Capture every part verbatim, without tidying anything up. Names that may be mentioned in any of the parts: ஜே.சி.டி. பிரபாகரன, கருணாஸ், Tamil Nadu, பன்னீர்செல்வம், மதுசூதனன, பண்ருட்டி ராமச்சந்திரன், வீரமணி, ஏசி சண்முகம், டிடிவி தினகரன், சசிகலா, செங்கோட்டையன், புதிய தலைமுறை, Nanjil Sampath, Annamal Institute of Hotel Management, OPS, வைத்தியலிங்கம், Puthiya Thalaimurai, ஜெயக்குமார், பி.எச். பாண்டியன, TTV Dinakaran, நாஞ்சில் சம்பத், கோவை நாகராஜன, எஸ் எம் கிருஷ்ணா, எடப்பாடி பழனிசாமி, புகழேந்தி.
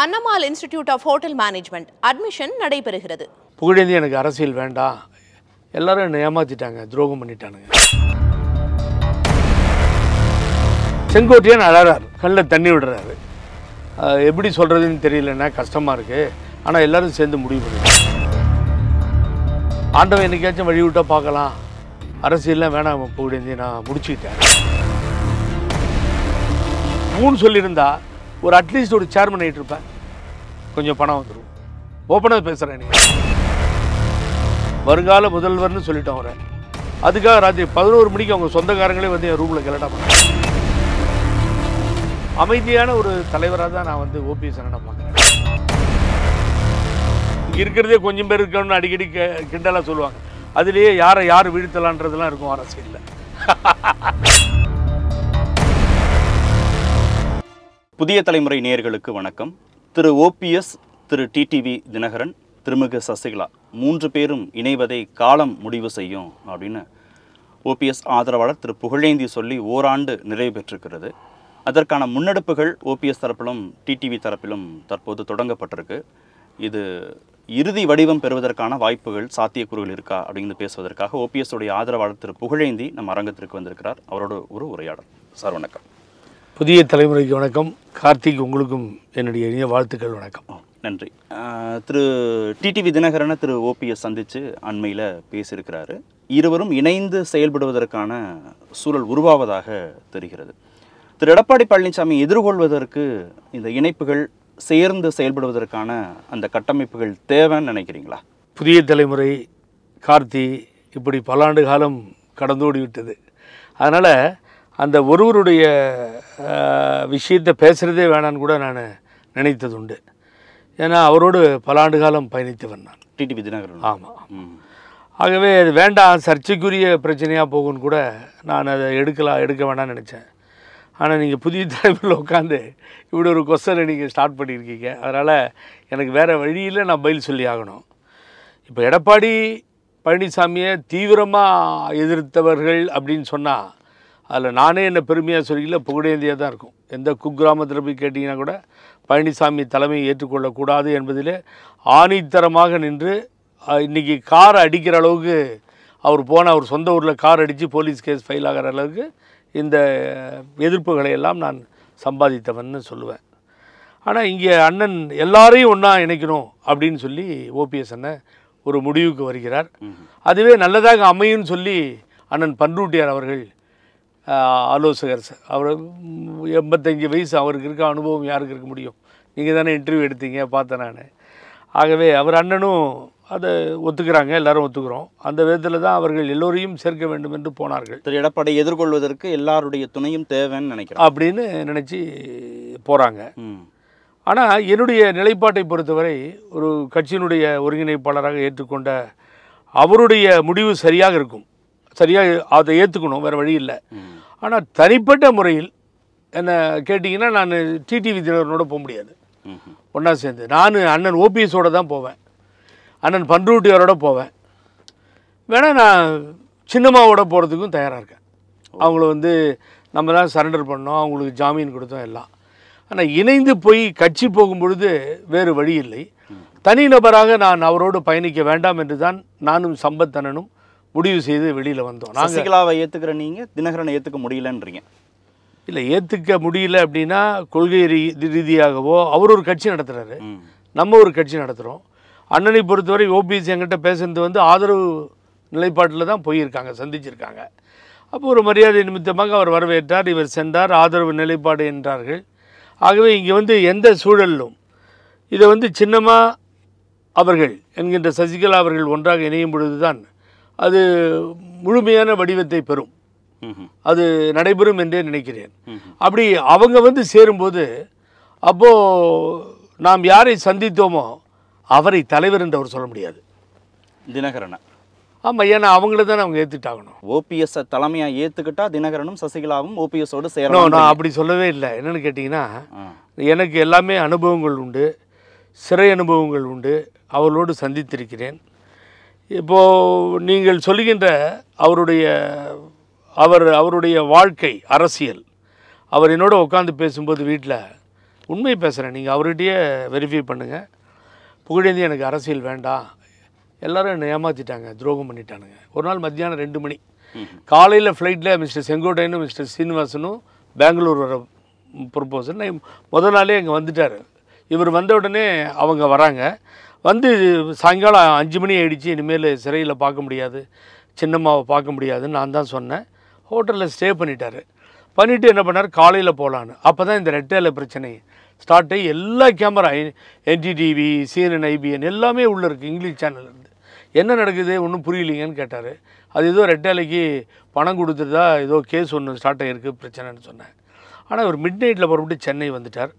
Annamal Institute of Hotel Management admission நடைபெறுகிறது. புகழேந்தி எனக்கு அரசியல் வேண்டாம். எல்லாரும் என்ன ஏமாத்திட்டாங்க, துரோகம் பண்ணிட்டாங்க. செங்கோட்டையன் அழறார், கல்ல தண்ணி விடுறாரு. எப்படி சொல்றதுன்னு தெரியலனா கஷ்டமா இருக்கு. ஆனா எல்லாரும் சேர்ந்து முடிவு பண்ணுங்க. ஆண்டவன் என்னைக்காச்சும் வழி விட்டா பார்க்கலாம். அரசியல்ல வேணாம் புகழேந்தி நான் முடிச்சிட்டேன். மூணு சொல்லிருந்தா ஒரு அட்லீஸ்ட் ஒரு சேர்மன் ஆயிட்டு இருப்பேன். கொஞ்சம் பணம் வந்துடும். ஓப்பனாக பேசுகிறேன். நீங்கள் வருங்கால முதல்வர்னு சொல்லிட்டேன் வரேன். அதுக்காக ராத்திரி பதினோரு மணிக்கு அவங்க சொந்தக்காரங்களே வந்து என் ரூமில் கலெக்டாக பண்ணேன். அமைதியான ஒரு தலைவராக தான் நான் வந்து ஓபிஎஸ் என்ன பார்க்குறேன். இங்கே இருக்கிறதே கொஞ்சம் பேர் இருக்கணும்னு அடிக்கடி கிண்டலாக சொல்லுவாங்க. அதுலேயே யாரை யார் வீழ்த்தலான்றதுலாம் இருக்கும் அரசியலில். புதிய தலைமுறை நேயர்களுக்கு வணக்கம். திரு ஓபிஎஸ், திரு டிடிவி தினகரன், திருமிகு சசிகலா மூன்று பேரும் இணைவதை காலம் முடிவு செய்யும் அப்படின்னு ஓபிஎஸ் ஆதரவாளர் திரு புகழேந்தி சொல்லி ஓராண்டு நிறைவு பெற்றிருக்கிறது. அதற்கான முன்னெடுப்புகள் ஓபிஎஸ் தரப்பிலும் டிடிவி தரப்பிலும் தற்போது தொடங்கப்பட்டிருக்கு. இது இறுதி வடிவம் பெறுவதற்கான வாய்ப்புகள், சாத்தியக்கூறுகள் இருக்கா அப்படின்னு பேசுவதற்காக ஓபிஎஸ் உடைய ஆதரவாளர் திரு புகழேந்தி நம்ம அரங்கத்திற்கு வந்திருக்கிறார். அவரோட ஒரு உரையாடல். சார் வணக்கம். புதிய தலைமுறைக்கு வணக்கம். கார்த்திக் உங்களுக்கும் என்னுடைய இனிய வாழ்த்துக்கள். வணக்கம். நன்றி. திரு டிடிவி தினகரனை திரு ஓபிஎஸ் சந்தித்து அண்மையில் பேசியிருக்கிறாரு. இருவரும் இணைந்து செயல்படுவதற்கான சூழல் உருவாவதாக தெரிகிறது. திரு எடப்பாடி பழனிசாமி எதிர்கொள்வதற்கு இந்த இணைப்புகள் சேர்ந்து செயல்படுவதற்கான அந்த கட்டமைப்புகள் தேவைன்னு நினைக்கிறீங்களா? புதிய தலைமுறை கார்த்தி இப்படி பல ஆண்டு காலம் கடந்தோடி விட்டது. அதனால் அந்த ஒருவருடைய விஷயத்தை பேசுகிறதே வேணான்னு கூட நான் நினைத்தது உண்டு. ஏன்னா அவரோடு பல ஆண்டு காலம் பயணித்தவன் நான், டிடிவி தினகரன். ஆமாம். ஆகவே அது வேண்டாம், சர்ச்சைக்குரிய பிரச்சனையாக போகும்னு கூட நான் அதை எடுக்கலாம், எடுக்க வேண்டாம்னு நினச்சேன். ஆனால் நீங்கள் புதிய தலைமையில் உட்காந்து இப்படி ஒரு கொஸ்டனை நீங்கள் ஸ்டார்ட் பண்ணியிருக்கீங்க. அதனால் எனக்கு வேறு வழியில் நான் பயில் சொல்லி ஆகணும். இப்போ எடப்பாடி பழனிசாமியை தீவிரமாக எதிர்த்தவர்கள் அப்படின்னு சொன்னால் அதில் நானே என்ன பெருமையாக சொல்லிக்கல, புகழேந்தியாக தான் இருக்கும். எந்த குக்கிராமத்தில் போய் கேட்டிங்கன்னா கூட பழனிசாமி தலைமையை ஏற்றுக்கொள்ளக்கூடாது என்பதில் ஆணித்தரமாக நின்று இன்றைக்கி கார் அடிக்கிற அளவுக்கு அவர் போன அவர் சொந்த ஊரில் கார் அடித்து போலீஸ் கேஸ் ஃபைல் ஆகிற அளவுக்கு இந்த எதிர்ப்புகளை எல்லாம் நான் சம்பாதித்தவன்னு சொல்லுவேன். ஆனால் இங்கே அண்ணன் எல்லாரையும் ஒன்றா இணைக்கணும் அப்படின்னு சொல்லி ஓபிஎஸ் அண்ணன் ஒரு முடிவுக்கு வருகிறார். அதுவே நல்லதாக அமையும்னு சொல்லி அண்ணன் பண்ருட்டியார் அவர்கள் ஆலோசகர் சார், அவர் எண்பத்தஞ்சு வயசு, அவருக்கு இருக்க அனுபவம் யாருக்கு இருக்க முடியும்? நீங்கள் தானே இன்டர்வியூ எடுத்தீங்க, பார்த்தேன் நான். ஆகவே அவர் அண்ணனும் அதை ஒத்துக்கிறாங்க, எல்லோரும் ஒத்துக்கிறோம். அந்த விதத்தில் தான் அவர்கள் எல்லோரையும் சேர்க்க வேண்டும் என்று போனார்கள். திரு எடப்பாடி எதிர்கொள்வதற்கு எல்லாருடைய துணையும் தேவைன்னு நினைக்கிறேன் அப்படின்னு நினச்சி போகிறாங்க. ஆனால் என்னுடைய நிலைப்பாட்டை பொறுத்தவரை ஒரு கட்சியினுடைய ஒருங்கிணைப்பாளராக ஏற்றுக்கொண்ட அவருடைய முடிவு சரியாக இருக்கும், சரியாக அதை ஏற்றுக்கணும், வேறு வழி இல்லை. ஆனால் தனிப்பட்ட முறையில் என்னை கேட்டிங்கன்னா நான் டிடிவி தினகரனோட போக முடியாது. ஒன்றா சேர்ந்து நான் அண்ணன் ஓபிஎஸோடு தான் போவேன், அண்ணன் பண்ருட்டியாரோட போவேன். வேணால் நான் சின்னம்மாவோட போகிறதுக்கும் தயாராக இருக்கேன். அவங்கள வந்து நம்ம தான் சரண்டர் பண்ணோம், அவங்களுக்கு ஜாமீன் கொடுத்தோம் எல்லாம். ஆனால் இணைந்து போய் கட்சி போகும்பொழுது வேறு வழி இல்லை. தனிநபராக நான் அவரோடு பயணிக்க வேண்டாம் என்று தான் நானும் சம்பத் அண்ணனும் முடிவு செய்து வெளியில் வந்தோம். நான் சசிகலாவை ஏற்றுக்கிற, நீங்கள் தினகரனை ஏற்றுக்க முடியலன்றீங்க. இல்லை, ஏற்றுக்க முடியல அப்படின்னா கொள்கை ரீ ரீதியாகவோ அவர் ஒரு கட்சி நடத்துகிறாரு, நம்ம ஒரு கட்சி நடத்துகிறோம். அண்ணனை பொறுத்தவரை ஓபிஎஸ் என்கிட்ட பேசுகிறது வந்து ஆதரவு நிலைப்பாட்டில் தான் போயிருக்காங்க, சந்திச்சிருக்காங்க. அப்போ ஒரு மரியாதை நிமித்தமாக அவர் வரவேற்றார், இவர் சென்றார், ஆதரவு நிலைப்பாடு என்றார்கள். ஆகவே இங்கே வந்து எந்த சூழலிலும் இதை வந்து சின்னம்மா அவர்கள் என்கின்ற சசிகலா அவர்கள் ஒன்றாக இணையும் பொழுது தான் அது முழுமையான வடிவத்தை பெறும், அது நடைபெறும் என்றே நினைக்கிறேன். அப்படி அவங்க வந்து சேரும்போது அப்போது நாம் யாரை சந்தித்தோமோ அவரை தலைவர் என்று அவர் சொல்ல முடியாது, தினகரனை. ஆமாம், ஏன்னா அவங்கள தான் அவங்க ஏற்றுட்டாகணும். ஓபிஎஸ்ஸை தலைமையாக ஏற்றுக்கிட்டா தினகரனும் சசிகலாவும் ஓபிஎஸோடு சேரணும். நான் அப்படி சொல்லவே இல்லை. என்னென்னு கேட்டிங்கன்னா எனக்கு எல்லாமே அனுபவங்கள் உண்டு, சிறை அனுபவங்கள் உண்டு, அவர்களோடு சந்தித்திருக்கிறேன். இப்போது நீங்கள் சொல்லுகின்ற அவருடைய அவர் அவருடைய வாழ்க்கை அரசியல், அவர் என்னோட உட்காந்து பேசும்போது வீட்டில் உண்மை பேசுறேன். நீங்க அவருடைய வெரிஃபை பண்ணுங்க. புகழேந்தி எனக்கு அரசியல் வேண்டாம். எல்லாரும் என்ன ஏமாத்திட்டாங்க, துரோகம் பண்ணிட்டானுங்க. ஒரு நாள் மத்தியானம் ரெண்டு மணி காலையில ஃளைட்ல மிஸ்டர் செங்கோட்டையனும் மிஸ்டர் சீனிவாசனும் பெங்களூர் வர ப்ரொபோசல் நான் முதல் நாளே அங்க வந்துட்டாரு. இவர் வந்த உடனே அவங்க வராங்க. வந்து சாயங்காலம் அஞ்சு மணி ஆயிடுச்சு, இனிமேல் சிறையில பார்க்க முடியாது, சின்னம்மாவை பார்க்க முடியாதுன்னு நான் தான் சொன்னேன். ஹோட்டலில் ஸ்டே பண்ணிட்டார். பண்ணிவிட்டு என்ன பண்ணார், காலையில் போகலான்னு. அப்போ தான் இந்த ரெட்டேல பிரச்சனை ஸ்டார்ட் ஆகி எல்லா கேமரா என்டிடிவி சிஎன்என் ஐபிஎன் எல்லாமே உள்ளே இருக்குது. இங்கிலீஷ் சேனல் இருந்து என்ன நடக்குது ஒன்றும் புரியலைங்கன்னு கேட்டார். அது ஏதோ ரெட்டேலைக்கு பணம் கொடுத்துருதா ஏதோ கேஸ் ஒன்று ஸ்டார்ட் ஆகிருக்கு பிரச்சனைன்னு சொன்னேன். ஆனால் அவர் மிட் நைட்டில் புறப்பட்டு சென்னை வந்துட்டார்.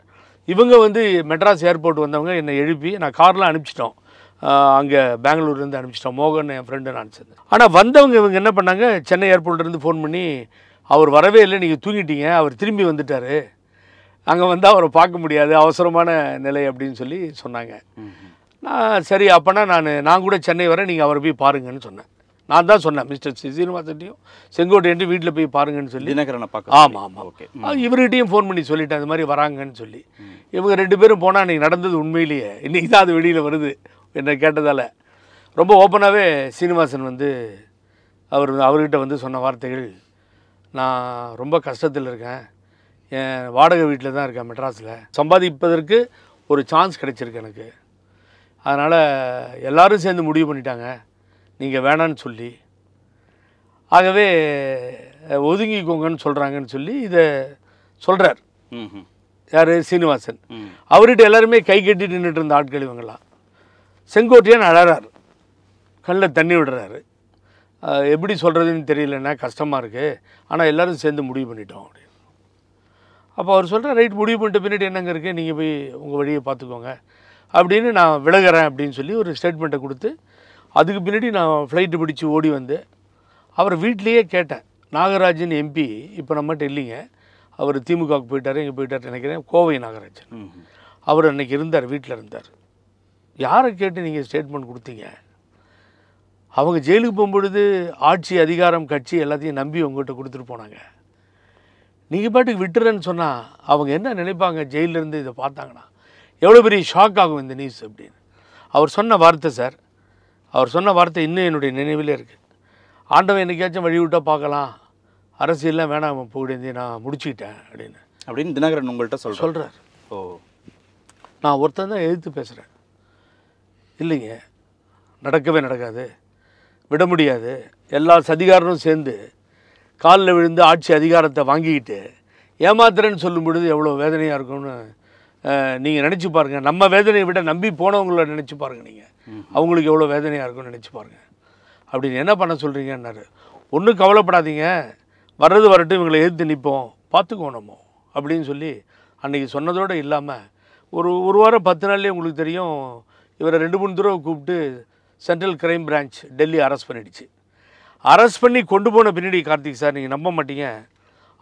இவங்க வந்து மெட்ராஸ் ஏர்போர்ட் வந்தவங்க என்னை எழுப்பி நான் கார்லாம் அனுப்பிச்சிட்டோம். அங்கே பெங்களூர்லேருந்து அனுப்பிச்சிட்டோம். மோகன் என் ஃப்ரெண்டு நான் சேர்ந்து. ஆனால் வந்தவங்க இவங்க என்ன பண்ணாங்க, சென்னை ஏர்போர்ட்லேருந்து ஃபோன் பண்ணி அவர் வரவே இல்லை, நீங்கள் தூங்கிட்டீங்க, அவர் திரும்பி வந்துட்டார், அங்கே வந்தால் அவரை பார்க்க முடியாது, அவசரமான நிலை அப்படின்னு சொல்லி சொன்னாங்க. நான் சரி அப்போனா நான் நான் கூட சென்னை வர, நீங்கள் அவரை போய் பாருங்கன்னு சொன்னேன். நான் தான் சொன்னேன் மிஸ்டர் சீனிவாசன்ட்டையும் செங்கோட்டையன்ட்டு வீட்டில் போய் பாருங்கன்னு சொல்லி தினகரனை பார்க்க. ஆமாம் ஆமாம் ஓகே. இவர்கிட்டையும் ஃபோன் பண்ணி சொல்லிட்டேன் அது மாதிரி வராங்கன்னு சொல்லி. இவங்க ரெண்டு பேரும் போனால் அன்றைக்கி நடந்தது உண்மையிலேயே இன்றைக்கி தான் அது வெளியில் வருது. என்னை கேட்டதால் ரொம்ப ஓப்பனாகவே சீனிவாசன் வந்து அவர் அவர்கிட்ட வந்து சொன்ன வார்த்தைகள், நான் ரொம்ப கஷ்டத்தில் இருக்கேன், என் வாடகை வீட்டில் தான் இருக்கேன், மெட்ராஸில் சம்பாதிப்பதற்கு ஒரு சான்ஸ் கிடைச்சிருக்கு எனக்கு, அதனால் எல்லோரும் சேர்ந்து முடிவு பண்ணிட்டாங்க நீங்கள் வேணான்னு சொல்லி, ஆகவே ஒதுங்கிக்கோங்கன்னு சொல்கிறாங்கன்னு சொல்லி இதை சொல்கிறார். யார், சீனிவாசன். அவர்கிட்ட எல்லாருமே கை கட்டி நின்றுட்டு இருந்த ஆட்கள் இவங்களாம். செங்கோட்டையன் அழறார், கண்ணில் தண்ணி விடுறாரு. எப்படி சொல்கிறதுன்னு தெரியலன்னா கஷ்டமாக இருக்குது, ஆனால் எல்லோரும் சேர்ந்து முடிவு பண்ணிட்டோம் அப்படின்னு. அப்போ அவர் சொல்கிற ரைட் முடிவு பண்ணிட்ட பின்னாடி என்னங்க இருக்குது, நீங்கள் போய் உங்கள் வழியை பார்த்துக்கோங்க அப்படின்னு நான் விலகிறேன் அப்படின்னு சொல்லி ஒரு ஸ்டேட்மெண்ட்டை கொடுத்து, அதுக்கு பின்னாடி நான் ஃப்ளைட்டு பிடிச்சி ஓடி வந்து அவர் வீட்லேயே கேட்டேன். நாகராஜன் எம்பி இப்போ நம்மகிட்ட இல்லைங்க, அவர் திமுகவுக்கு போயிட்டார், இங்கே போயிட்டார் நினைக்கிறேன், கோவை நாகராஜன். அவர் அன்றைக்கி இருந்தார், வீட்டில் இருந்தார். யாரை கேட்டு நீங்கள் ஸ்டேட்மெண்ட் கொடுத்தீங்க? அவங்க ஜெயிலுக்கு போகும்பொழுது ஆட்சி அதிகாரம் கட்சி எல்லாத்தையும் நம்பி உங்கள்கிட்ட கொடுத்துட்டு போனாங்க. நீங்கள் பாட்டுக்கு விட்டுறேன்னு சொன்னால் அவங்க என்ன நினைப்பாங்க? ஜெயிலிருந்து இதை பார்த்தாங்கன்னா எவ்வளோ பெரிய ஷாக் ஆகும் இந்த நியூஸ் அப்படின்னு. அவர் சொன்ன வார்த்தை சார், அவர் சொன்ன வார்த்தை இன்னும் என்னுடைய நினைவிலே இருக்குது. ஆண்டவன் என்னைக்காச்சும் வழிவிட்டால் பார்க்கலாம், அரசியல்லாம் வேணாம் போயிட்டு நான் முடிச்சுக்கிட்டேன் அப்படின்னு அப்படின்னு தினகரன் உங்கள்கிட்ட சொல் சொல்கிறார். ஓ, நான் ஒருத்தன் தான் எதிர்த்து பேசுகிறேன். இல்லைங்க, நடக்கவே நடக்காது, விட முடியாது, எல்லா சதிகாரனும் சேர்ந்து காலில் விழுந்து ஆட்சி அதிகாரத்தை வாங்கிக்கிட்டு ஏமாத்துறேன்னு சொல்லும் பொழுது எவ்வளோ வேதனையாக இருக்கும்னு நீங்கள் நினச்சி பாருங்கள். நம்ம வேதனையை விட நம்பி போனவங்கள நினச்சி பாருங்கள், நீங்கள் அவங்களுக்கு எவ்வளோ வேதனையாக இருக்கும்னு நினச்சி பாருங்கள் அப்படின்னு. என்ன பண்ண சொல்கிறீங்கன்னாரு. ஒன்றும் கவலைப்படாதீங்க, வர்றது வரட்டும், இவங்களை எதிர்த்து நிற்போம், பார்த்துக்குவோம் நம்ம அப்படின்னு சொல்லி அன்றைக்கி சொன்னதோடு இல்லாமல் ஒரு ஒரு வாரம் பத்து நாள்லேயே உங்களுக்கு தெரியும் இவரை ரெண்டு மூணு தடவை கூப்பிட்டு central crime branch Delhi arrest பண்ணிடுச்சு. அரெஸ்ட் பண்ணி கொண்டு போன பின்னாடி கார்த்திக் சார் நீங்கள் நம்ப மாட்டீங்க,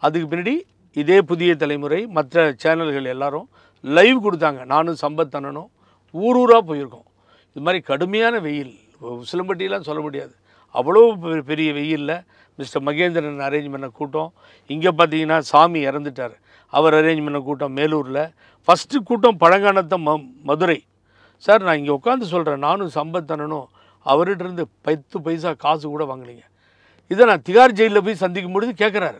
அதுக்கு பின்னாடி இதே புதிய தலைமுறை மற்ற சேனல்கள் எல்லாரும் லைவ் கொடுத்தாங்க. நானும் சம்பத் அண்ணனும் ஊர் ஊராக போயிருக்கோம். இது மாதிரி கடுமையான வெயில், உசிலம்பட்டியெலாம் சொல்ல முடியாது, அவ்வளோ பெரிய வெயிலில் மிஸ்டர் மகேந்திரன் அரேஞ்ச் பண்ண கூட்டம். இங்கே பார்த்தீங்கன்னா சாமி இறந்துட்டார், அவர் அரேஞ்ச் பண்ண கூட்டம் மேலூரில். ஃபஸ்ட்டு கூட்டம் பழங்கானத்த ம மதுரை சார். நான் இங்கே உட்காந்து சொல்கிறேன், நானும் சம்பத் அண்ணனும் அவர்கிட்டருந்து பத்து பைசா காசு கூட வாங்கலைங்க. இதை நான் திகார் ஜெயிலில் போய் சந்திக்கும் பொழுது கேட்குறாரு,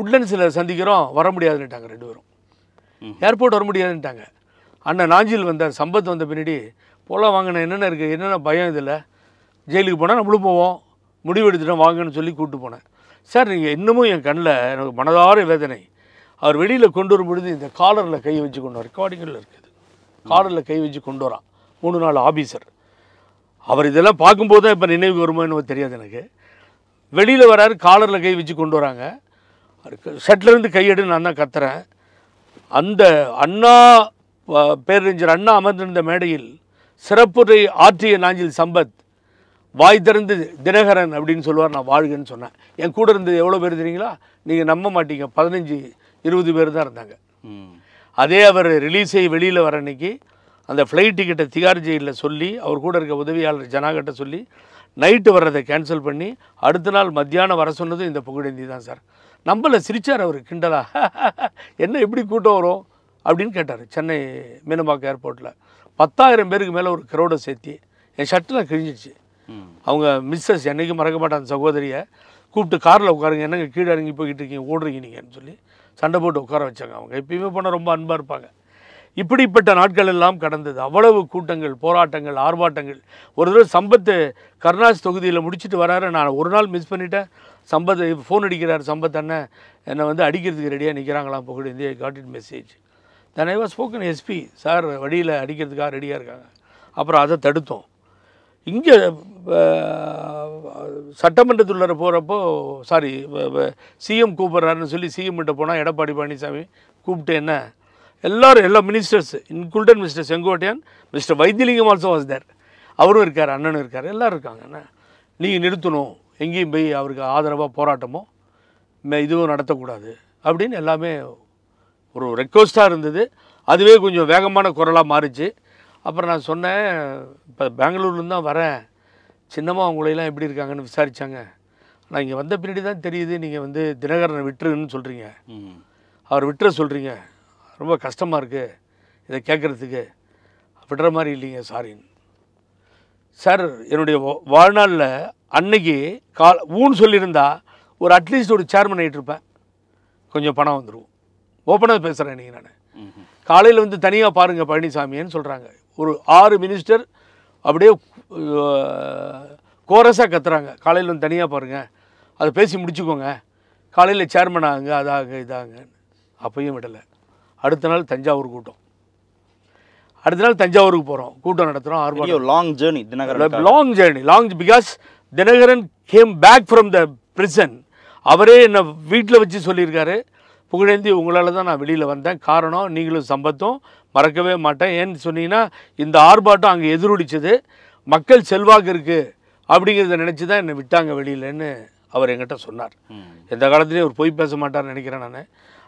உட்லண்ட்ஸில் சந்திக்கிறோம், வர முடியாதுன்னுட்டாங்க ரெண்டு பேரும், ஏர்போர்ட் வர முடியாதுன்னுட்டாங்க. அண்ணன் நாஞ்சில் வந்தார், சம்பத் வந்த பின்னாடி போல வாங்கின என்னென்ன இருக்குது, என்னென்ன பயம் இதில், ஜெயிலுக்கு போனால் நம்மளும் போவோம், முடிவு எடுத்துட்டோம் வாங்கன்னு சொல்லி கூப்பிட்டு போனேன். சார் நீங்கள் இன்னமும் என் கண்ணில் எனக்கு மனதார வேதனை. அவர் வெளியில் கொண்டு வரும் பொழுது இந்த காலரில் கை வச்சு கொண்டு வர ரெக்கார்டிங்கில் இருக்குது, காரில் கை வச்சு கொண்டு வரான் மூணு நாள் ஆபீசர். அவர் இதெல்லாம் பார்க்கும்போது தான் இப்போ நினைவுக்கு வருமானு தெரியாது எனக்கு. வெளியில் வராரு, காலரில் கை வச்சு கொண்டு வராங்க, செட்லேருந்து கையெடு நான் தான் கத்துறேன். அந்த அண்ணா பேரறிஞர் அண்ணா அமர்ந்திருந்த மேடையில் சிறப்புரை ஆற்றிய நாஞ்சில் சம்பத் வாய் திறந்து தினகரன் அப்படின்னு சொல்லுவார், நான் வாழ்கன்னு சொன்னேன். என் கூட இருந்தது எவ்வளோ பேர் தெரியுங்களா? நீங்கள் நம்ப மாட்டீங்க, பதினஞ்சு இருபது பேர் தான் இருந்தாங்க. அதே அவர் ரிலீஸை வெளியில் வர அன்னைக்கு அந்த ஃப்ளைட் டிக்கெட்டை திகார் ஜெயிலில் சொல்லி அவர் கூட இருக்க உதவியாளர் ஜனாகிட்ட சொல்லி நைட்டு வர்றதை கேன்சல் பண்ணி அடுத்த நாள் மத்தியானம் வர சொன்னது இந்த புகழேந்தி தான் சார். நம்மள சிரித்தார் அவர் கிண்டலா, என்ன எப்படி கூட்டம் வரும் அப்படின்னு கேட்டார். சென்னை மீனம்பாக்கம் ஏர்போர்ட்டில் பத்தாயிரம் பேருக்கு மேலே ஒரு கிரௌடை சேர்த்தி என் ஷர்ட்டில் கிழிஞ்சிச்சு. அவங்க மிஸ்ஸஸ் என்றைக்கும் மறக்க மாட்டாங்க, சகோதரியை கூப்பிட்டு காரில் உட்காருங்க, என்னங்க கீழே இறங்கி போய்கிட்டு இருக்கீங்க, ஓடுறீங்க நீங்கன்னு சொல்லி சண்டை போட்டு உட்கார வச்சாங்க. அவங்க எப்பயுமே போனால் ரொம்ப அன்பாக இருப்பாங்க. இப்படிப்பட்ட நாட்கள் எல்லாம் கடந்தது. அவ்வளவு கூட்டங்கள், போராட்டங்கள், ஆர்ப்பாட்டங்கள். ஒரு தடவை சம்பத்து கருணாஸ் தொகுதியில் முடிச்சுட்டு வராரு, நான் ஒரு நாள் மிஸ் பண்ணிவிட்டேன். சம்பத் ஃபோன் அடிக்கிறார், சம்பத் அண்ணன் என்னை வந்து அடிக்கிறதுக்கு ரெடியாக நிற்கிறாங்களாம் போகிட்டு India got it message then I was spoken SP sir வழியில் அடிக்கிறதுக்காக ரெடியாக இருக்காங்க. அப்புறம் அதை தடுத்தோம். இங்கே சட்டமன்றத்தில் உள்ளார போகிறப்போ சாரி சிஎம் கூப்பிட்றாருன்னு சொல்லி சிஎம் கிட்ட போனால் எடப்பாடி பழனிசாமி கூப்பிட்டு என்ன எல்லோரும் எல்லா ministers including mister செங்கோட்டையன், mister வைத்தியலிங்கம் also was there, அவரும் இருக்கார், அண்ணனும் இருக்கார், எல்லோரும் இருக்காங்கண்ணா. நீங்கள் நிறுத்தணும், எங்கேயும் போய் அவருக்கு ஆதரவாக போராட்டமோ இதுவும் நடத்தக்கூடாது அப்படின்னு எல்லாமே ஒரு ரெக்வஸ்ட்டாக இருந்தது. அதுவே கொஞ்சம் வேகமான குரலாக மாறிச்சு. அப்புறம் நான் சொன்னேன், இப்போ பெங்களூர்லேருந்து தான் வரேன், சின்னம்மா அவங்களையெல்லாம் எப்படி இருக்காங்கன்னு விசாரித்தாங்க. நான் இங்கே வந்த பின்னாடி தான் தெரியுது, நீங்கள் வந்து தினகரனை விட்டுருன்னு சொல்கிறீங்க, அவர் விட்டுற சொல்கிறீங்க, ரொம்ப கஷ்டமாக இருக்குது இதை கேட்குறதுக்கு, விடுற மாதிரி இல்லைங்க சாரின்னு. சார் என்னுடைய வாழ்நாளில் அன்னைக்கு கா ஊன்னு சொல்லியிருந்தா ஒரு அட்லீஸ்ட் ஒரு சேர்மன் ஆகிட்டு இருப்பேன், கொஞ்சம் பணம் வந்துடும். ஓப்பனாக பேசுகிறேன் இன்றைக்கி நான். காலையில் வந்து தனியாக பாருங்கள் பழனிசாமின்னு சொல்கிறாங்க. ஒரு ஆறு மினிஸ்டர் அப்படியே கோரஸாக கத்துறாங்க, காலையில் வந்து தனியாக பாருங்கள், அதை பேசி முடிச்சுக்கோங்க, காலையில் சேர்மன் ஆகுங்க, அதாகுங்க இதாகுங்க. அப்பையும் விடலை. அடுத்த நாள் தஞ்சாவூர் கூட்டம், அடுத்த நாள் தஞ்சாவூருக்கு போகிறோம், கூட்டம் நடத்துகிறோம். ஆர்வம் long journey Dhinakaran, long journey long because Dhinakaran came back from the prison. அவரே என்னை வீட்டில் வச்சு சொல்லியிருக்காரு, புகழேந்தி உங்களால் தான் நான் வெளியில் வந்தேன், காரணம் நீங்களும் சம்பத்தும், மறக்கவே மாட்டேன். ஏன்னு சொன்னீங்கன்னா இந்த ஆர்ப்பாட்டம் அங்கே எதிரொலிச்சது, மக்கள் செல்வாக்கு இருக்குது அப்படிங்கிறத நினச்சி தான் என்னை விட்டாங்க வெளியிலன்னு அவர் என்கிட்ட சொன்னார். எந்த காலத்துலேயும் அவர் போய் பேச மாட்டார்னு நினைக்கிறேன் நான்.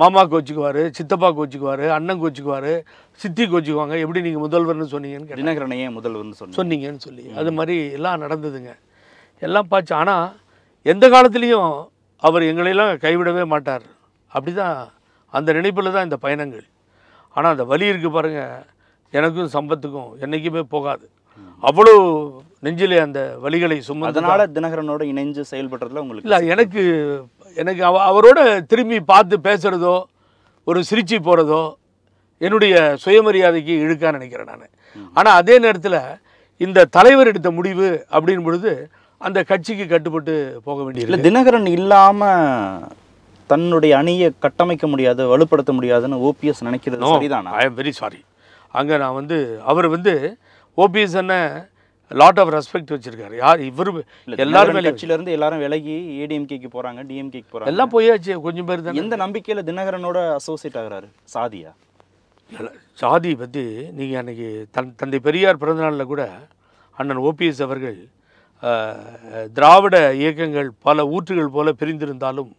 மாமா கோச்சிக்குவார், சித்தப்பா கோச்சிக்குவார், அண்ணன் கோச்சிக்குவார், சித்தி கோச்சிக்குவாங்க, எப்படி நீங்கள் முதல்வர்னு சொன்னீங்கன்னு, தினகரனையே முதல்வர்னு சொன்ன சொன்னீங்கன்னு சொல்லி அது மாதிரி எல்லாம் நடந்ததுங்க, எல்லாம் பார்த்து. ஆனால் எந்த காலத்துலேயும் அவர் எங்களையெல்லாம் கைவிடவே மாட்டார். அப்படி தான் அந்த நினைப்பில் தான் இந்த பயணங்கள். ஆனால் அந்த வலி இருக்குது பாருங்கள், எனக்கும் சம்பத்துக்கும் என்றைக்குமே போகாது. அவ்வளோ நெஞ்சிலே அந்த வலிகளை சும்மா. அதனால் தினகரனோட இணைஞ்சு செயல்படுறதுல உங்களுக்கு இல்லை, எனக்கு எனக்கு அவ அவரோட திரும்பி பார்த்து பேசுகிறதோ ஒரு சிரிச்சு போகிறதோ என்னுடைய சுயமரியாதைக்கு இழுக்கான்னு நினைக்கிறேன் நான். ஆனால் அதே நேரத்தில் இந்த தலைவர் எடுத்த முடிவு அப்படின் பொழுது அந்த கட்சிக்கு கட்டுப்பட்டு போக வேண்டியது இல்லை. தினகரன் இல்லாமல் தன்னுடைய அணியை கட்டமைக்க முடியாது, வலுப்படுத்த முடியாதுன்னு ஓபிஎஸ் நினைக்கிறது சரிதான். ஐ ஆம் வெரி சாரி. அங்கே நான் வந்து அவர் வந்து ஓபிஎஸ் என்ன லாட் ஆஃப் ரெஸ்பெக்ட் வச்சிருக்காரு. யார் இவர் எல்லாரும் கட்சியிலேருந்து எல்லாரும் விலகி ஏடிஎம்கேக்கு போகிறாங்க, டிஎம்கேக்கு போகிறாங்க, எல்லாம் போயாச்சு கொஞ்சம் பேர் தான். எந்த நம்பிக்கையில் தினகரனோட அசோசியேட் ஆகிறாரு? சாதியா? சாதி பற்றி நீங்கள் அன்றைக்கி தன் தந்தை பெரியார் பிறந்தநாளில் கூட அண்ணன் ஓபிஎஸ் அவர்கள் திராவிட இயக்கங்கள் பல ஊற்றுகள் போல பிரிந்திருந்தாலும்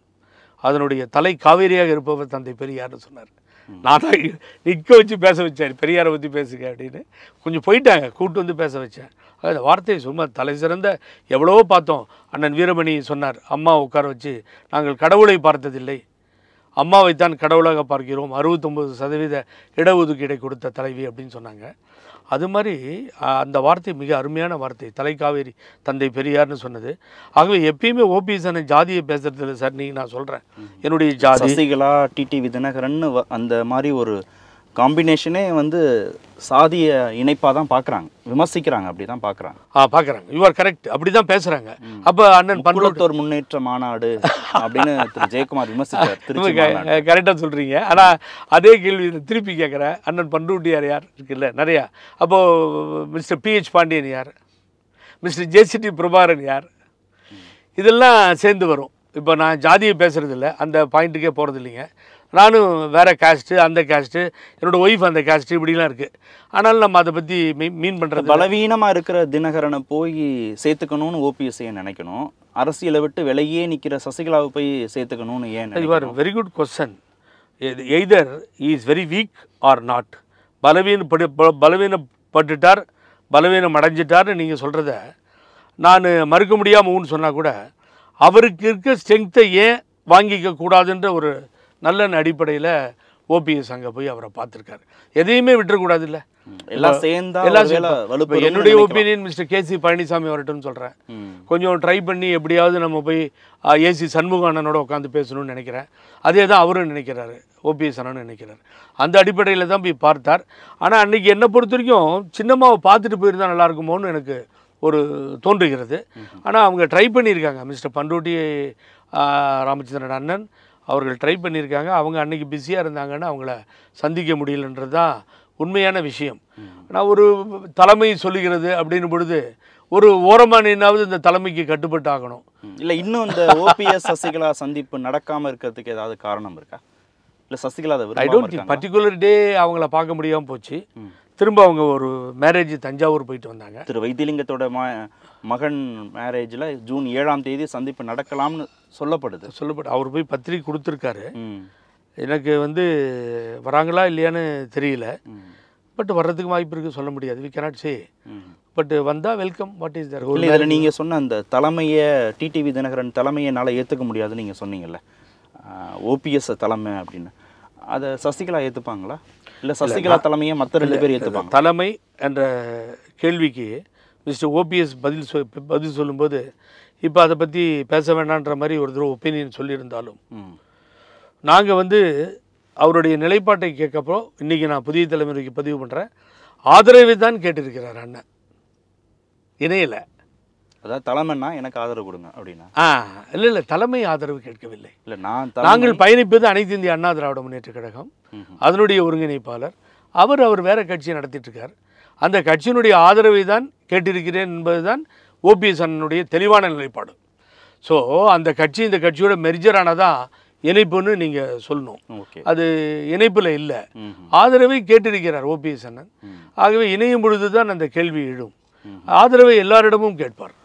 அதனுடைய தலை காவேரியாக இருப்பவர் தந்தை பெரியார்னு சொன்னார். நான் தான் நிற்க வச்சு பேச வச்சேன், பெரியாரை பற்றி பேசுங்க அப்படின்னு. கொஞ்சம் போயிட்டாங்க, கூப்பிட்டு வந்து பேச வச்சேன். அந்த வார்த்தையை சும்மா தலை சிறந்த எவ்வளவோ பார்த்தோம். அண்ணன் வீரமணி சொன்னார், அம்மா உட்கார வச்சு நாங்கள் கடவுளை பார்த்ததில்லை, அம்மாவைத்தான் கடவுளாக பார்க்கிறோம், அறுபத்தொம்பது சதவீத இடஒதுக்கீடை கொடுத்த தலைவி அப்படின்னு சொன்னாங்க. அது மாதிரி அந்த வார்த்தை மிக அருமையான வார்த்தை, தலைக்காவேரி தந்தை பெரியார்னு சொன்னது. ஆகவே எப்பயுமே ஓபிஎஸ் அண்ணன் ஜாதியை பேசுகிறது இல்லை சார். நீங்கள் நான் சொல்கிறேன் என்னுடைய ஜாதி சசிகலா, டிடிவி தினகரன் அந்த மாதிரி ஒரு combination வந்து சாதிய இணைப்பா தான் பார்க்கறாங்க விமர்சிக்கறாங்க அப்படி தான் பார்க்கறாங்க ஆ பார்க்கறாங்க you are correct அப்படி தான் பேசுறாங்க அப்ப அண்ணன் பண்புலத்தோர் முன்னேற்ற மாநாடு அப்படினு திரு ஜெயக்குமார் விமர்சிச்சார் திருச்சி மாநாடு கரெக்ட்டா சொல்றீங்க ஆனா அதே கேள்வி திருப்பி கேக்குற அண்ணன் பண்ருட்டியார் யார் இருக்குல்ல நிறைய அப்போ மிஸ்டர் பி.எச். பாண்டியன் யார் மிஸ்டர் ஜே.சி.டி. பிரபாகரன் யார் இதெல்லாம் சேர்ந்து வரும் இப்போ நான் ஜாதியை பேசுறது இல்ல அந்த பாயிண்ட்க்கே போறது இல்லங்க நானு வேற காஸ்ட் அந்த காஸ்ட் என்னோட வைஃப் அந்த காஸ்ட் இப்படிலாம் இருக்கு ஆனால் நம்ம அத பத்தி மீன் பண்றது பலவீனமா இருக்கிற தினகரனை போய் சேர்த்துக்கணும்னு ஓபிஎஸ் ஏ நினைக்கணும் அரசியலை விட்டு வெளியே நிக்கிற சசிகலாவை போய் சேர்த்துக்கணும்னு ஏன் நினைக்கிறீங்க very good question either he is very weak or not பலவீன பலவீன பட்டுட்டார் பலவீன மடஞ்சிட்டார்னு நீங்க சொல்றதை நான் மறுக்க முடியாமன்னு சொன்னா கூட அவருக்கு இருக்க ஸ்ட்ரெngth ஏ வாங்கிக்க கூடாதுன்ற ஒரு நல்ல அடிப்படையில ஓபிஎஸ் அங்க போய் அவரை பாத்துட்டார். எதையுமே விட்டற கூடாது இல்ல. எல்லாம் சேர்ந்தா ஒருவேளை வலுப்பெறும். என்னுடைய opinion மிஸ்டர் கேசி பழனிசாமி அவர்ட்டன்னு சொல்றேன். கொஞ்சம் ட்ரை பண்ணி எப்படியாவது நம்ம போய் ஏசி சண்முகானனோட உட்கார்ந்து பேசணும்னு நினைக்கிறேன். அதேதான் அவரும் நினைக்கிறாரு. ஓபிஎஸ் அண்ணனும் நினைக்கிறாரு. அந்த அடிப்படையில தான் போய் பார்த்தார். ஆனா அன்னைக்கு என்ன பொறுத்துறீக்கும் சின்னமாவை பார்த்துட்டு போயிருந்தா நல்லா இருக்குமோன்னு எனக்கு ஒரு தோன்றுகிறது. ஆனா அவங்க ட்ரை பண்ணிருக்காங்க மிஸ்டர் பண்ருட்டி ராமச்சந்திரன் அண்ணன் அவர்கள் ட்ரை பண்ணிருக்காங்க அவங்க அன்னைக்கு பிஸியா இருந்தாங்கன்னு அவங்கள சந்திக்க முடியலன்றதுதான் உண்மையான விஷயம். நான் ஒரு தலைமை சொல்கிறது அப்படின பொழுது ஒரு ஓரமானினாவது இந்த தலைமைக்கு கட்டுப்பட்டு ஆகணும். இல்ல இன்னும் இந்த ஓபிஎஸ் சசிகலா சந்திப்பு நடக்காம இருக்கிறதுக்கு ஏதாவது காரணம் இருக்கா? இல்ல சசிகலா அத விரும்ப மாட்டாங்க. பர்టిక్యులர் டே அவங்கள பார்க்க முடியாம போச்சு. திரும்ப அவங்க ஒரு மேரேஜ் தஞ்சாவூர் போயிட்டு வந்தாங்க. திரு வைத்தியலிங்கத்தோட மகன் மேரேஜ்ல ஜூன் ஏழாம் தேதி சந்திப்பு நடக்கலாம்னு சொல்லப்படுது. சொல்லப்படு அவர் போய் பத்திரிகை கொடுத்திருக்காரு. எனக்கு வந்து வராங்களா இல்லையான்னு தெரியல. பட் வரதுக்கு வாய்ப்பு இருக்கு சொல்ல முடியாது. we cannot say. பட் வந்தா welcome what is there whole. இல்ல நீங்க சொன்ன அந்த தலைமையே டிடிவி தினகரன் தலைமையனால ஏத்துக்க முடியாது நீங்க சொன்னீங்கல்ல. ஓபிஎஸ் தலைமை அப்படினா அத சசிகலா ஏத்துப்பாங்களா? இல்ல சசிகலா தலைமையே மற்ற ரெண்டு பேர் ஏத்துப்பாங்க. தலைமை என்ற கேள்விக்கு மிஸ்டர் ஓபிஎஸ் பதில் பதில் சொல்லும்போது இப்ப அத பத்தி பேச வேண்டாம்ன்ற மாதிரி ஒரு தடவை ஒபினியன் சொல்லி இருந்தாலும் நாங்க வந்து அவருடைய நிலைப்பாட்டை கேட்கப்போ இன்னைக்கு நான் புதிய தலைமுறைக்கு பதிவு பண்றேன் ஆதரவை தான் கேட்டிருக்கிறார் அண்ணன் இணையில அத தலைமைனா எனக்கு ஆதரவு கொடுங்க அப்படினா ஆ இல்ல இல்ல தலைமை ஆதரவு கேட்கவில்லை இல்ல நான் நாங்கள் பயணிப்பது அனைத்து இந்திய அண்ணா திராவிட முன்னேற்ற கழகம் அதனுடைய ஒருங்கிணைப்பாளர் அவர் அவர் வேற கட்சி நடத்திட்டு இருக்கார் அந்த கட்சியினுடைய ஆதரவை தான் கேட்டிருக்கிறேன் என்பதுதான் O P S அண்ணனுடைய தெளிவான நிலைப்பாடு. சோ அந்த கட்சி இந்த கட்சியோட மெர்ஜர் ஆனதா இணைப்புன்னு நீங்க சொல்லணும். அது இணைப்புல இல்ல. ஆதரவை கேட்டிருக்கிறார் O P S அண்ணன். ஆகவே இணையும் பொழுது தான் அந்த கேள்வி எழும். ஆதரவை எல்லாரிடமும் கேட்பார்.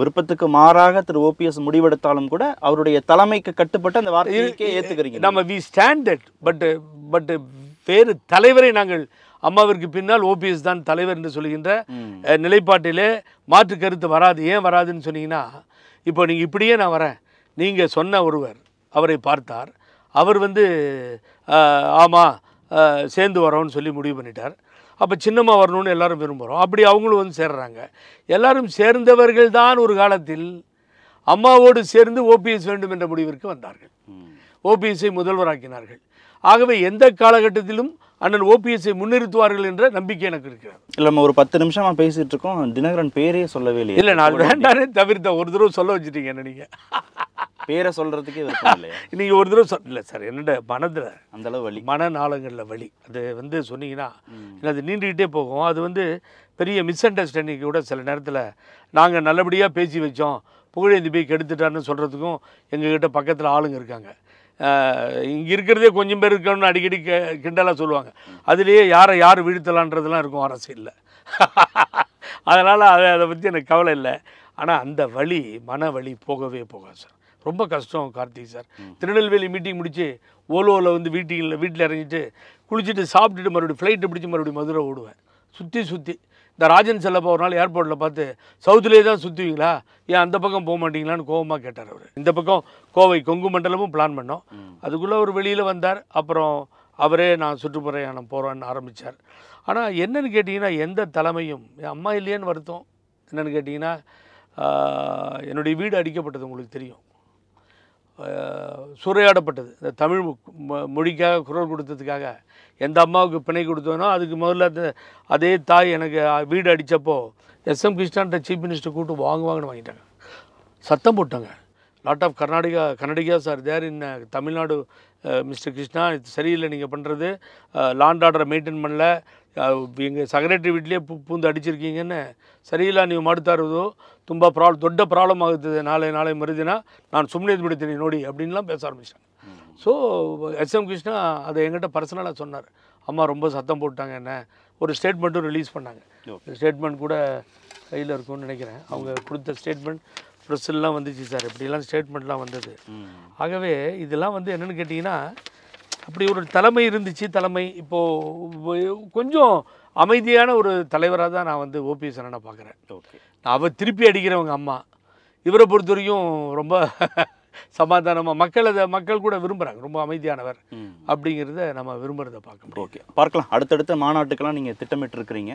விருப்பத்துக்கு மாறாக திரு ஓபிஎஸ் முடிவெடுத்தாலும் கூட அவருடைய தலைமைக்கு கட்டுப்பட்டு அந்த வார்த்தையை ஏத்துக்கிறீங்க நம்ம we stand that but but வேறு தலைவரை நாங்கள் அம்மாவிற்கு பின்னால் ஓபிஎஸ் தான் தலைவர் என்று சொல்கின்ற நிலைப்பாட்டிலே மாற்று கருத்து வராது ஏன் வராதுன்னு சொன்னீங்கன்னா இப்போ நீங்க இப்படியே நான் வரேன் நீங்க சொன்ன ஒருவர் அவரை பார்த்தார் அவர் வந்து ஆமா சேர்ந்து வரோன்னு சொல்லி முடிவு பண்ணிட்டார் அப்ப சின்னமா வரணும்னு எல்லாரும் விரும்பறோம் அப்படி அவங்களும் வந்து சேர்றாங்க எல்லாரும் சேர்ந்தவர்கள் தான் ஒரு காலத்தில் அம்மாவோடு சேர்ந்து ஓபிஎஸ் வேண்டும் என்ற முடிவிற்கு வந்தார்கள் ஓபிஎஸ்ஐ முதல்வராக்கினார்கள் ஆகவே எந்த காலகட்டத்திலும் அண்ணன் ஓபிஎஸ்ஐ முன்னிறுத்துவார்கள் என்ற நம்பிக்கை எனக்கு இருக்கிறது இல்ல நம்ம ஒரு பத்து நிமிஷமா பேசிட்டு இருக்கோம் தினகரன் பேரே சொல்லவே இல்லை இல்ல நான் வேண்டானே தவிர்த்த ஒரு தடவை சொல்ல வச்சிட்டீங்க என்ன நீங்க பேரை சொல்றதுக்கே விருப்பம் இல்லையா நீங்க ஒரு தடவை சொல் இல்ல சார் என்னோட மனதுல அந்த அளவு வலி மனநாளங்கள்ல வலி அது வந்து சொன்னீங்கன்னா அது நீண்டிக்கிட்டே போகும் அது வந்து பெரிய மிஸ் அண்டர்ஸ்டாண்டிங் கூட சில நேரத்தில் நாங்கள் நல்லபடியாக பேசி வச்சோம் புகழேந்தி போய் கெடுத்துட்டான்னு சொல்றதுக்கும் எங்ககிட்ட பக்கத்தில் ஆளுங்க இருக்காங்க இங்கே இருக்கிறதே கொஞ்சம் பேர் இருக்கணும்னு அடிக்கடி கிண்டலாக சொல்லுவாங்க அதுலேயே யாரை யார் வீழ்த்தலான்றதுலாம் இருக்கும் அரசு இல்லை அதனால் அதை அதை பற்றி எனக்கு கவலை இல்லை ஆனால் அந்த வழி மன வழி போகவே போகாது சார் ரொம்ப கஷ்டம் கார்த்திக் சார் திருநெல்வேலி மீட்டிங் முடித்து ஓலோவில் வந்து வீட்டில் வீட்டில் இறங்கிட்டு குளிச்சுட்டு சாப்பிட்டுட்டு மறுபடியும் ஃப்ளைட்டு பிடிச்சி மறுபடியும் மதுரை ஓடுவேன் சுற்றி சுற்றி The Rajan Salabal airport Lapate, South Leda Sutila, Ya and the Pacom Bomandilan, Koma Catar. In the Pacom, Kovi, Kongu Mandalamu plan Mano, Adula Villa Vandar, Apro, Averena, Sutuparayan, Poran, Armichar. Ana Yenan Gatina, Yenda Talamayum, Yamalian Varto, Yenan Gatina, Yenodivida Adicapata Mulitrio. Surayadapata, the Tamil Mudika, Kurogutaka, Yendama, Penegudona, the Gumala, Ade Thai, and Vida Dichapo, S M. Krishna, the Chief Minister, go to Wang Wang Maita. Satamutanga. Lot of Karnataka, Karnatikas are there in Tamil Nadu, Mister Krishna, it's Seri Lening upon the land order maintained Manla, being a secretary with Punda Dichirking and Serila, New Martarudo. ತುಂಬಾ problem ದೊಡ್ಡ problem ಆಗುತ್ತಿದೆ ನಾಳೆ ನಾಳೆ ಮರುದಿನ ನಾನು ಸುಮ್ಮನೆ ಇದ್ಬಿಡ್ತೀನಿ ನೋಡಿ ಅಬ್ಡಿನಲ್ಲ ಬೇಸಾರ ಮಿಷನ್ ಸೋ ಎಸ್ ಎಂ ಕೃಷ್ಣ ಅದ ಎಂಗಟ ಪರ್ಸನಲ್ ಆಗಿ சொன்னார் ಅಮ್ಮ ரொம்ப சத்தம் போட்டாங்க என்ன ஒரு ஸ்டேட்மென்ಟ್ ரிலீஸ் பண்ணாங்க ஸ்டேட்மென்ட் கூட கையில இருக்குன்னு நினைக்கிறேன் அவங்க கொடுத்த ஸ்டேட்மென்ட் பிரஸ் எல்லாம் வந்துச்சு சார் இப்படி எல்லாம் ஸ்டேட்மென்ட்லாம் வந்தது ஆகவே இதெல்லாம் வந்து என்னன்னு கேட்டினா அப்படி ஒரு தலைமை இருந்துச்சு தலைமை இப்போ கொஞ்சம் அமைதியான ஒரு தலைவரா தான் நான் வந்து O P S அண்ணனை பார்க்கறேன் ஓகே அவ திருப்பி அடிக்கிறவங்க அம்மா இவர பொறுத்தவரையும் ரொம்ப சமாதானமா மக்கள் மக்கள் கூட விரும்பறாங்க ரொம்ப அமைதியானவர் அப்படிங்கறதை நம்ம விரும்பறத பார்க்கணும் ஓகே பார்க்கலாம் அடுத்தடுத்த மாநாட்டுக்கெல்லாம் நீங்க திட்டமிட்டு இருக்கீங்க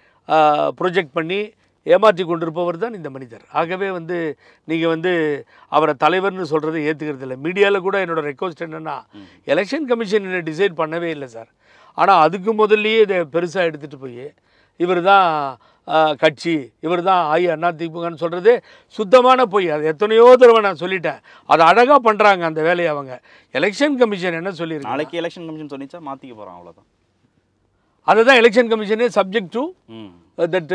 ப்ராஜெக்ட் பண்ணி ஏமாற்றி கொண்டிருப்பவர் தான் இந்த மனிதர் ஆகவே வந்து நீங்க வந்து அவரை தலைவர்னு சொல்றதை ஏத்துக்கிறது இல்ல மீடியால கூட என்னோட ரெக்வெஸ்ட் என்னன்னா எலெக்ஷன் கமிஷன் என்ன டிசைட் பண்ணவே இல்லை சார் ஆனா அதுக்கு முதல்லயே இத பெருசா எடுத்துட்டு போய் இவர்தான் கட்சி இவர்தான் ஆயி அண்ணா தீபகன்னு சொல்றது சுத்தமான போய் அது எத்தனையோ தடவை நான் சொல்லிட்டேன் அது அழகா பண்றாங்க அந்த வேலையை அவங்க எலெக்ஷன் கமிஷன் என்ன சொல்லிருக்கு நாளைக்கு எலெக்ஷன் கமிஷன் சொன்னிச்சா மாத்திக்க போறாங்க அவ்வளவுதான் அதுதான் எலெக்ஷன் கமிஷனே சப்ஜெக்ட் டு தட்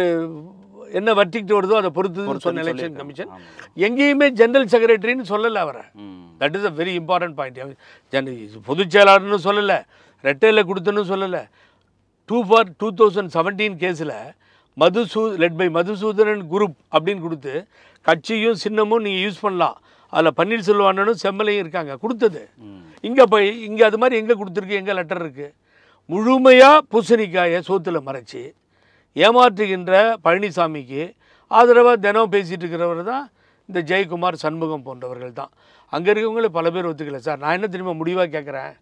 என்ன வட்டிக்கு வருதோ அத பொறுத்துன்னு சொன்ன எலெக்ஷன் கமிஷன் எங்கேயுமே ஜெனரல் செக்ரட்டரின்னு சொல்லல அவரை that is a very important point பொதுச் செயலாளர்னு சொல்லல ரெட்டேல கொடுத்துன்னு சொல்லல two for twenty seventeen கேஸ்ல மதுசூ லெட் பை மதுசூதனன் குரூப் அப்படினு கொடுத்து கட்சியும் சின்னமும் நீங்க யூஸ் பண்ணலாம் அதுல பன்னீர் செல்வண்ணனும் செம்மலையும் இருக்காங்க கொடுத்தது இங்க போய் இங்க அது மாதிரி எங்க கொடுத்திருக்கு எங்க லெட்டர் இருக்கு முழுமையா பூசணிக்காயை சோத்துல மறைச்சி ஏமாற்றுகின்ற பழனிசாமிக்கு ஆதரவா தினம் பேசிட்டு இருக்கிறவர் தான் இந்த ஜெயக்குமார் சண்முகம் போன்றவர்கள் தான் அங்க இருக்கவங்களே பல பேர் ஒத்துக்கல சார் நான் என்ன திரும்ப முடிவா கேக்குறேன்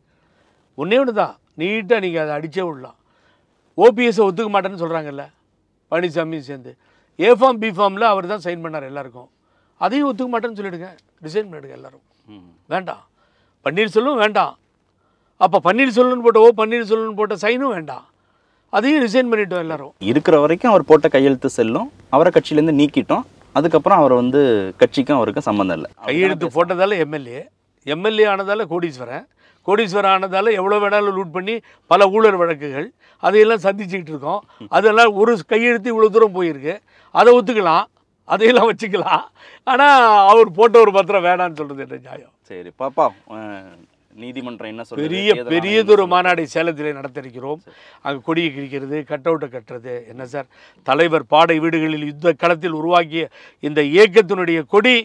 ஒண்ணே ஒண்ணு தான் நீட்டா நீங்க அதை அடிச்சே விடலாம் O P S ஒத்துக்க மாட்டேன்னு சொல்றாங்கல்ல பழனிசாமி சேர்ந்து ஏ ஃபார்ம் பி ஃபார்ம்ல அவர் தான் சைன் பண்ணார் எல்லாருக்கும் அதையும் ஒத்துக்க மாட்டேன்னு சொல்லிடுங்க டிசைன் பண்ணிடுங்க எல்லாரும் வேண்டாம் பன்னீர் செல்வம் வேண்டாம் அப்ப பன்னீர் செல்வம்னு போட்ட ஓ பன்னீர் செல்வம்னு போட்ட சைனும் வேண்டாம் அதையும் ரிசைன் பண்ணிட்டோம் எல்லாரும் இருக்கிற வரைக்கும் அவர் போட்ட கையெழுத்து செல்லும் அவரை கட்சியிலேருந்து நீக்கிட்டோம் அதுக்கப்புறம் அவர் வந்து கட்சிக்கும் அவருக்கும் சம்மந்தம் இல்லை கையெழுத்து போட்டதால எம்எல்ஏ எம்எல்ஏ ஆனதால கோடீஸ்வரன் கோடீஸ்வரன் ஆனதால எவ்வளோ வேணாலும் லூட் பண்ணி பல ஊழல் வழக்குகள் அதையெல்லாம் சந்திச்சுக்கிட்டு இருக்கோம் அதெல்லாம் ஒரு கையெழுத்து இவ்வளோ தூரம் போயிருக்கு அதை ஒத்துக்கலாம் அதையெல்லாம் வச்சுக்கலாம் ஆனால் அவர் போட்ட ஒரு பத்திரம் வேணான்னு சொல்கிறது என்ன நியாயம் சரி பாப்பா நீதிமன்றம் என்ன சொல்லுது பெரிய பெரியதொரு மாநாடு சேலத்திலே நடத்திருக்கிறோம் அங்க கொடியை கிழிக்கிறது கட் அவுட்டை கட்டுறது என்ன சார் தலைவர் பாடை வீடுகளில் யுத்த களத்தில் உருவாக்கிய இந்த இயக்கத்தினுடைய கொடி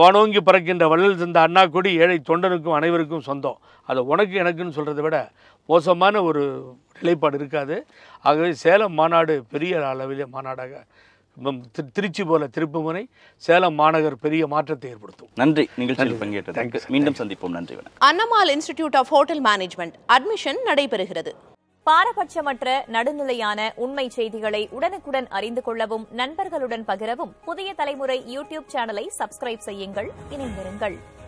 வானோங்கி பறக்கின்ற வள்ளல் தந்த அண்ணா கொடி ஏழை தொண்டனுக்கும் அனைவருக்கும் சொந்தம் அது உனக்கு எனக்குன்னு சொல்றதை விட மோசமான ஒரு நிலைப்பாடு இருக்காது ஆகவே சேலம் மாநாடு பெரிய அளவிலே மாநாடாக திருச்சி போல திருப்புமுனை சேலம் மாநகர் பெரிய மாற்றத்தை ஏற்படுத்தும் நன்றி நிகழ்ச்சியில் பங்கேற்றதற்கு மீண்டும் சந்திப்போம் நன்றி Annamalai institute of hotel management admission நடைபெறுகிறது பாரபட்சமற்ற நடுநிலையான உண்மை செய்திகளை உடனுக்குடன் அறிந்து கொள்ளவும் நண்பர்களுடன் பகிரவும் புதிய தலைமுறை யூடியூப் சேனலை சப்ஸ்கிரைப் செய்யுங்கள் இணைந்திருங்கள்